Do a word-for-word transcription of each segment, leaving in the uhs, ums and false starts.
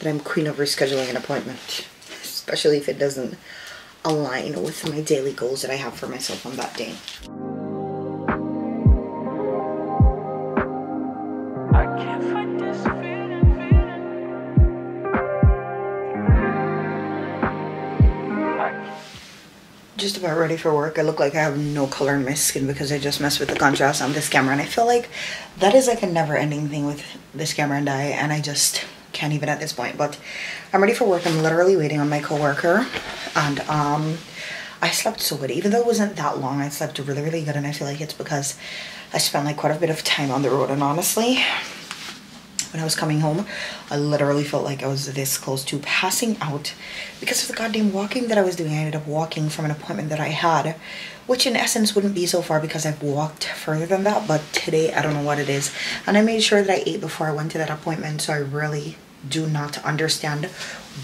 that I'm queen of rescheduling an appointment, especially if it doesn't align with my daily goals that I have for myself on that day. Just about ready for work. I look like I have no color in my skin because I just messed with the contrast on this camera, and I feel like that is like a never-ending thing with this camera and I, and I just can't even at this point. But I'm ready for work. I'm literally waiting on my coworker, and um, I slept so good. Even though it wasn't that long, I slept really, really good, and I feel like it's because I spent like quite a bit of time on the road. And honestly, when I was coming home, I literally felt like I was this close to passing out because of the goddamn walking that I was doing. I ended up walking from an appointment that I had, which in essence wouldn't be so far because I've walked further than that. But today, I don't know what it is. And I made sure that I ate before I went to that appointment. So I really do not understand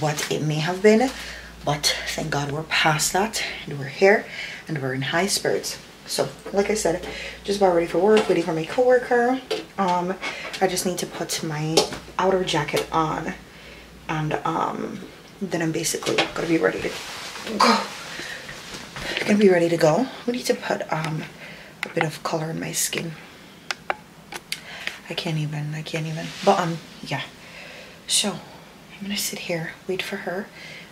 what it may have been. But thank God we're past that. And we're here. And we're in high spirits. So, like I said, just about ready for work, waiting for my coworker. Um, I just need to put my outer jacket on, and um, then I'm basically gonna be ready to go. I'm gonna be ready to go. We need to put um, a bit of color in my skin. I can't even. I can't even. But um, yeah. So I'm gonna sit here, wait for her.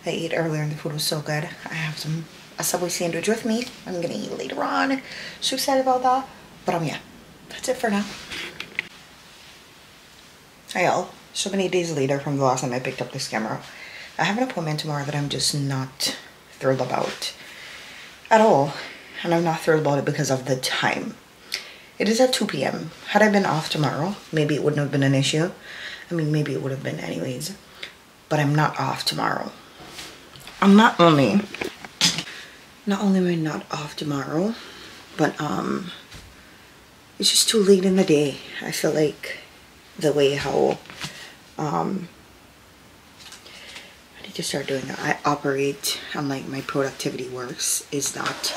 I ate earlier, and the food was so good. I have some. A Subway sandwich with me. I'm gonna eat later on. So excited about that. But um yeah, that's it for now. Hi y'all. So many days later from the last time I picked up this camera. I have an appointment tomorrow that I'm just not thrilled about at all. And I'm not thrilled about it because of the time. It is at two P M Had I been off tomorrow, maybe it wouldn't have been an issue. I mean, maybe it would have been anyways. But I'm not off tomorrow. I'm not only Not only am I not off tomorrow, but um, it's just too late in the day. I feel like the way how um, I need to start doing that. I operate on like my productivity works is that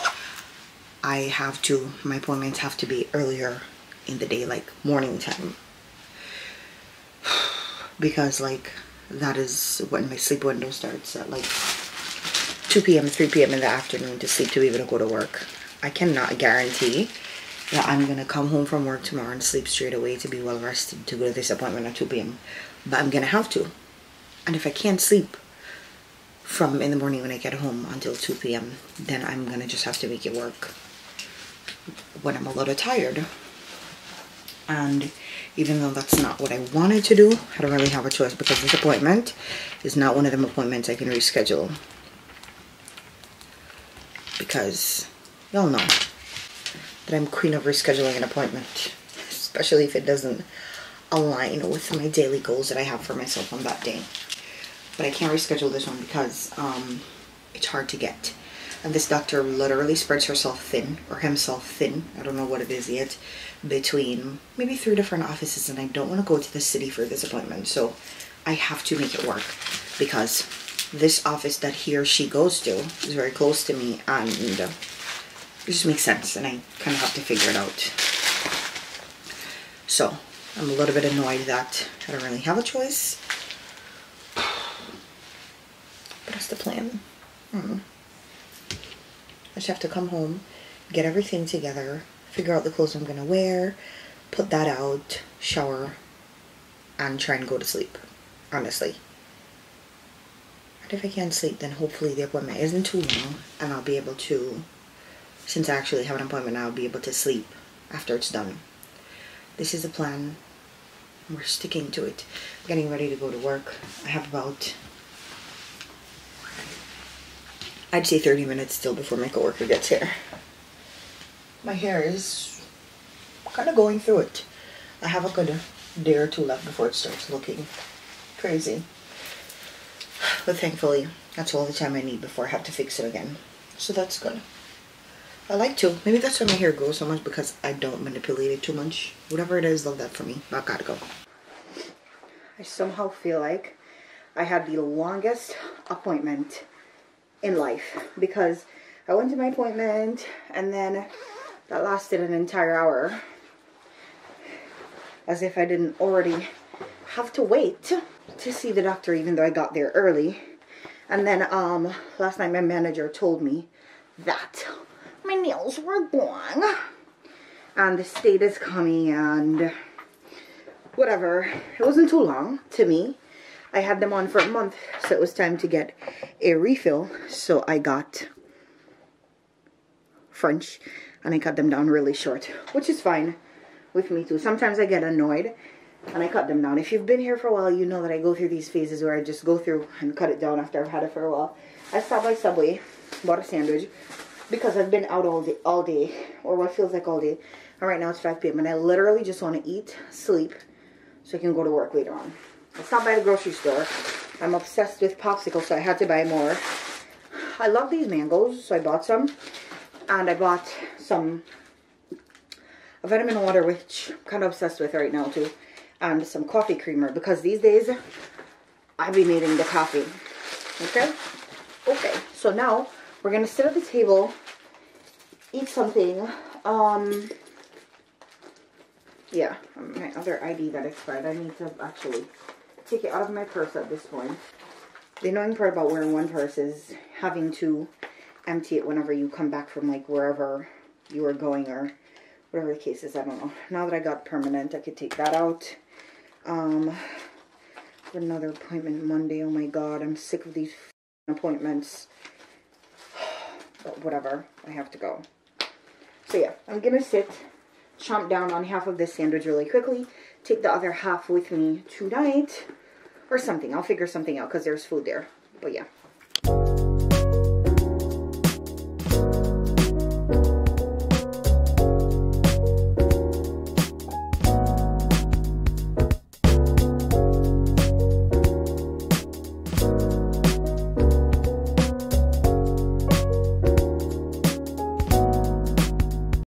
I have to, my appointments have to be earlier in the day, like morning time. Because like that is when my sleep window starts at like two P M three P M in the afternoon to sleep to be able to go to work. I cannot guarantee that I'm going to come home from work tomorrow and sleep straight away to be well rested to go to this appointment at two P M But I'm going to have to. And if I can't sleep from in the morning when I get home until two P M, then I'm going to just have to make it work when I'm a little tired. And even though that's not what I wanted to do, I don't really have a choice because this appointment is not one of them appointments I can reschedule. Because y'all know that I'm queen of rescheduling an appointment, especially if it doesn't align with my daily goals that I have for myself on that day. But I can't reschedule this one because um, it's hard to get. And this doctor literally spreads herself thin, or himself thin, I don't know what it is yet, between maybe three different offices, and I don't want to go to the city for this appointment. So I have to make it work because this office that he or she goes to is very close to me, and it just makes sense, and I kind of have to figure it out. So I'm a little bit annoyed that I don't really have a choice, but that's the plan. Mm. I just have to come home, get everything together, figure out the clothes I'm gonna wear, put that out, shower, and try and go to sleep, honestly. And if I can't sleep, then hopefully the appointment isn't too long, and I'll be able to, since I actually have an appointment, I'll be able to sleep after it's done. This is the plan. We're sticking to it. I'm getting ready to go to work. I have about, I'd say thirty minutes still before my coworker gets here. My hair is kind of going through it. I have a good day or two left before it starts looking crazy. But thankfully, that's all the time I need before I have to fix it again. So that's good. I like to. Maybe that's why my hair grows so much, because I don't manipulate it too much. Whatever it is, love that for me. But I gotta go. I somehow feel like I had the longest appointment in life. Because I went to my appointment, and then that lasted an entire hour. As if I didn't already have to wait. to see the doctor, even though I got there early. And then um, last night my manager told me that my nails were gone and the state is coming and whatever. It wasn't too long to me. I had them on for a month, so it was time to get a refill. So I got French and I cut them down really short, which is fine with me too. Sometimes I get annoyed and I cut them down. If you've been here for a while, you know that I go through these phases where I just go through and cut it down after I've had it for a while. I stopped by Subway, bought a sandwich because I've been out all day, all day, or what feels like all day. And right now it's five p m and I literally just want to eat, sleep, so I can go to work later on. I stopped by the grocery store. I'm obsessed with popsicles, so I had to buy more. I love these mangoes, so I bought some. And I bought some vitamin water, which I'm kind of obsessed with right now too. And some coffee creamer, because these days I've been needing the coffee. Okay? Okay. So now we're going to sit at the table, eat something. Um, yeah, my other I D that expired. I need to actually take it out of my purse at this point. The annoying part about wearing one purse is having to empty it whenever you come back from like wherever you are going or whatever the case is. I don't know. Now that I got permanent, I could take that out. Um, another appointment Monday. Oh my God, I'm sick of these appointments. But whatever, I have to go. So yeah, I'm gonna sit, chomp down on half of this sandwich really quickly, take the other half with me tonight or something. I'll figure something out because there's food there. But yeah.